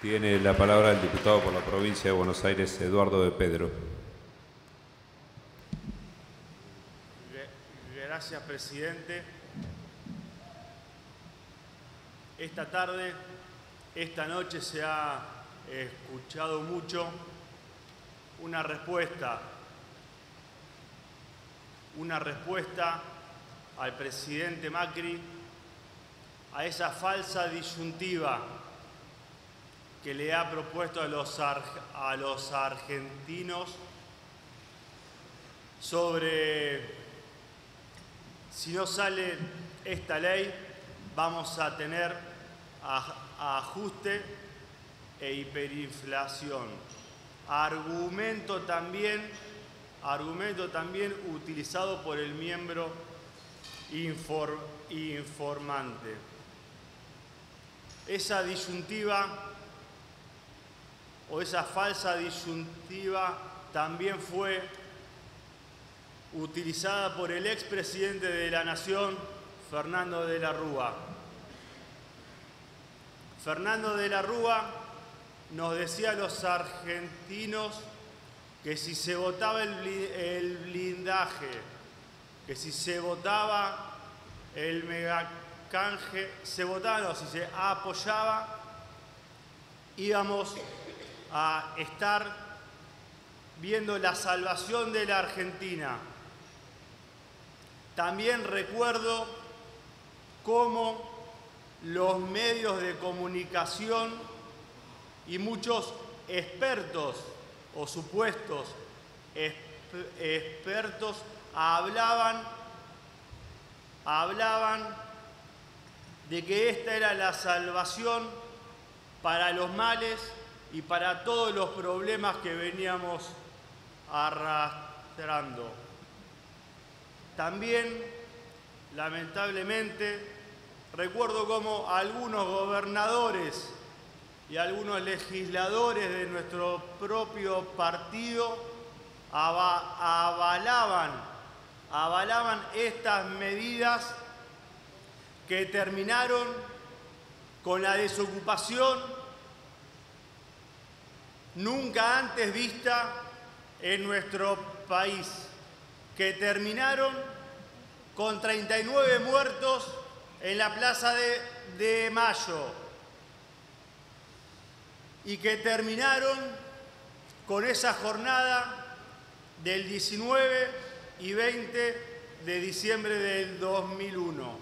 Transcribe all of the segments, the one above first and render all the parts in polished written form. Tiene la palabra el diputado por la provincia de Buenos Aires, Eduardo de Pedro. Gracias, presidente. Esta tarde, esta noche se ha escuchado mucho una respuesta al presidente Macri a esa falsa disyuntiva que le ha propuesto a los argentinos sobre si no sale esta ley vamos a tener ajuste e hiperinflación. Argumento también utilizado por el miembro informante. Esa disyuntiva o esa falsa disyuntiva también fue utilizada por el expresidente de la Nación, Fernando de la Rúa. Fernando de la Rúa nos decía a los argentinos que si se votaba el blindaje, que si se votaba el megacanje, si se apoyaba, íbamos a estar viendo la salvación de la Argentina. También recuerdo cómo los medios de comunicación y muchos expertos o supuestos expertos hablaban de que esta era la salvación para los males y para todos los problemas que veníamos arrastrando. También, lamentablemente, recuerdo cómo algunos gobernadores y algunos legisladores de nuestro propio partido avalaban estas medidas que terminaron con la desocupación nunca antes vista en nuestro país, que terminaron con 39 muertos en la Plaza de Mayo, y que terminaron con esa jornada del 19 y 20 de diciembre del 2001.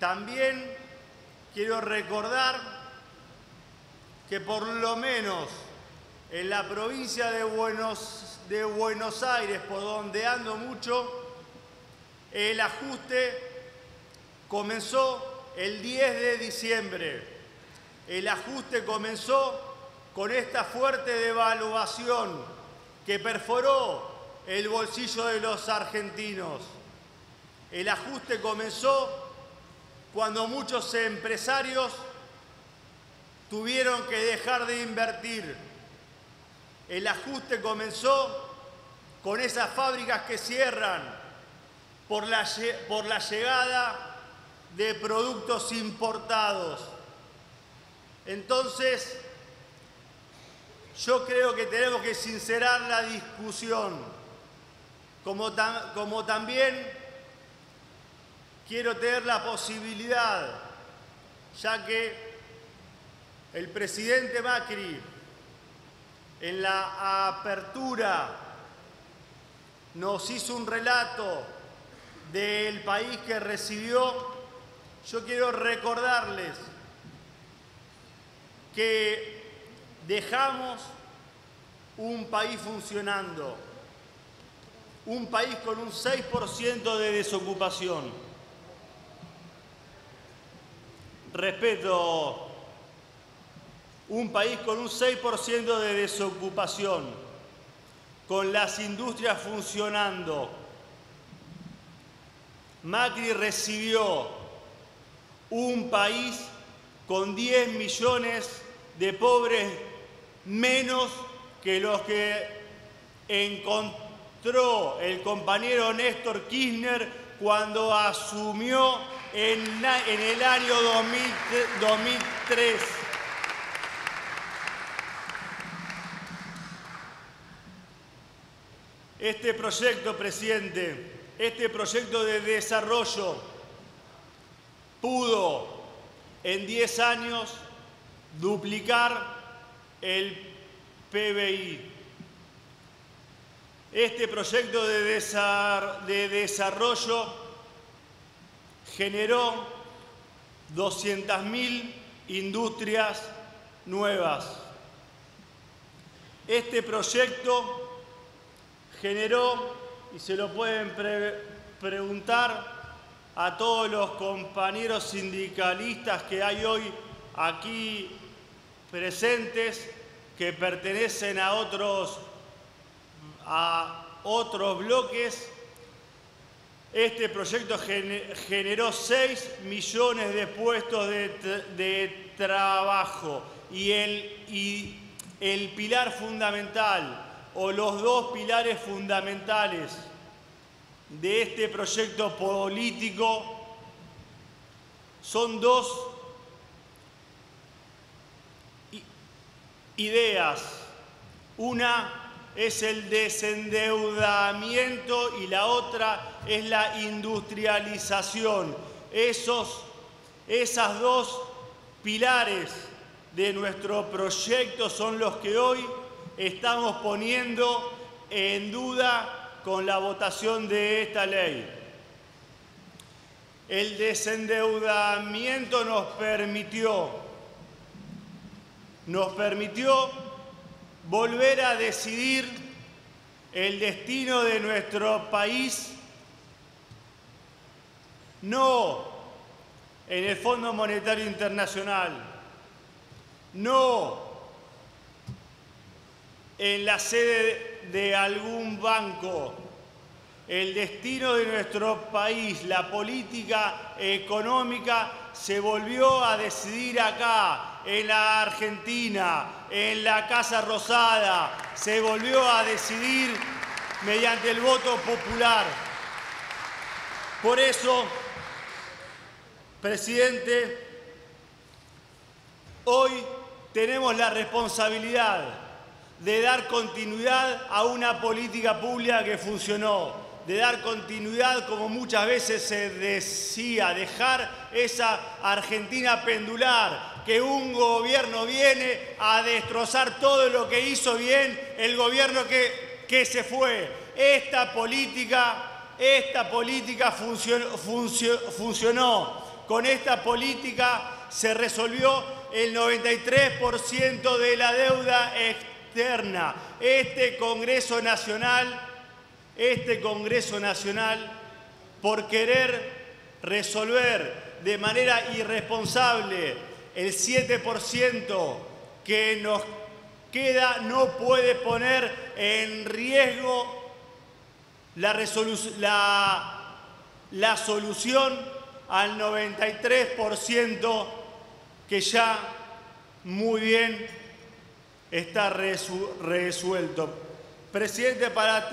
También quiero recordar que por lo menos en la provincia de Buenos Aires, por donde ando mucho, el ajuste comenzó el 10 de diciembre. El ajuste comenzó con esta fuerte devaluación que perforó el bolsillo de los argentinos. El ajuste comenzó cuando muchos empresarios tuvieron que dejar de invertir. El ajuste comenzó con esas fábricas que cierran por la llegada de productos importados. Entonces, yo creo que tenemos que sincerar la discusión, como también quiero tener la posibilidad, ya que el presidente Macri en la apertura nos hizo un relato del país que recibió, yo quiero recordarles que dejamos un país funcionando, un país con un 6% de desocupación. Respeto, un país con un 6% de desocupación, con las industrias funcionando. Macri recibió un país con 10 millones de pobres menos que los que encontró el compañero Néstor Kirchner cuando asumió en el año 2003. Este proyecto, presidente, este proyecto de desarrollo pudo en 10 años duplicar el PBI. Este proyecto de desarrollo generó 200.000 industrias nuevas. Este proyecto generó, y se lo pueden preguntar a todos los compañeros sindicalistas que hay hoy aquí presentes, que pertenecen a otros bloques, este proyecto generó 6 millones de puestos de trabajo, y el pilar fundamental, o los dos pilares fundamentales de este proyecto político son dos ideas. Una es el desendeudamiento y la otra es la industrialización. Esas dos pilares de nuestro proyecto son los que hoy estamos poniendo en duda con la votación de esta ley. El desendeudamiento nos permitió volver a decidir el destino de nuestro país, no en el Fondo Monetario Internacional, no en la sede de algún banco. El destino de nuestro país, la política económica, se volvió a decidir acá, en la Argentina, en la Casa Rosada, se volvió a decidir mediante el voto popular. Por eso, presidente, hoy tenemos la responsabilidad de dar continuidad a una política pública que funcionó, de dar continuidad, como muchas veces se decía, dejar esa Argentina pendular, que un gobierno viene a destrozar todo lo que hizo bien el gobierno que se fue. Esta política funcionó. Con esta política se resolvió el 93% de la deuda externa. Este Congreso Nacional, por querer resolver de manera irresponsable el 7% que nos queda, no puede poner en riesgo la solución al 93% que ya muy bien está resuelto. Presidente, para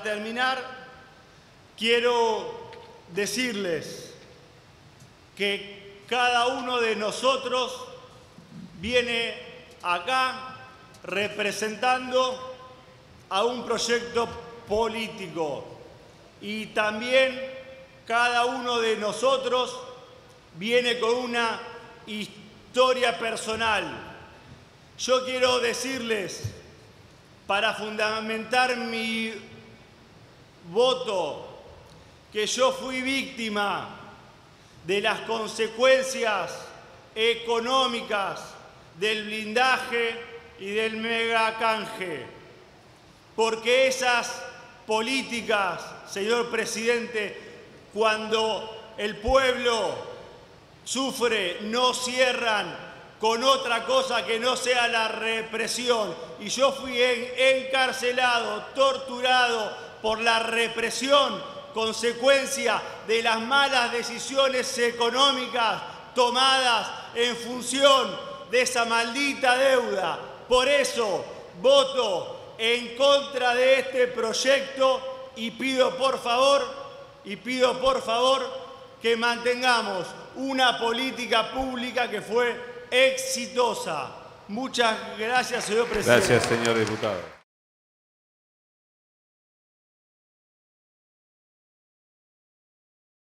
terminar, quiero decirles que cada uno de nosotros viene acá representando a un proyecto político, y también cada uno de nosotros viene con una historia personal. Yo quiero decirles, para fundamentar mi voto, que yo fui víctima de las consecuencias económicas del blindaje y del megacanje. Porque esas políticas, señor presidente, cuando el pueblo sufre, no cierran con otra cosa que no sea la represión. Y yo fui encarcelado, torturado por la represión, consecuencia de las malas decisiones económicas tomadas en función de esa maldita deuda. Por eso voto en contra de este proyecto y pido por favor que mantengamos una política pública que fue exitosa. Muchas gracias, señor presidente. Gracias, señor diputado.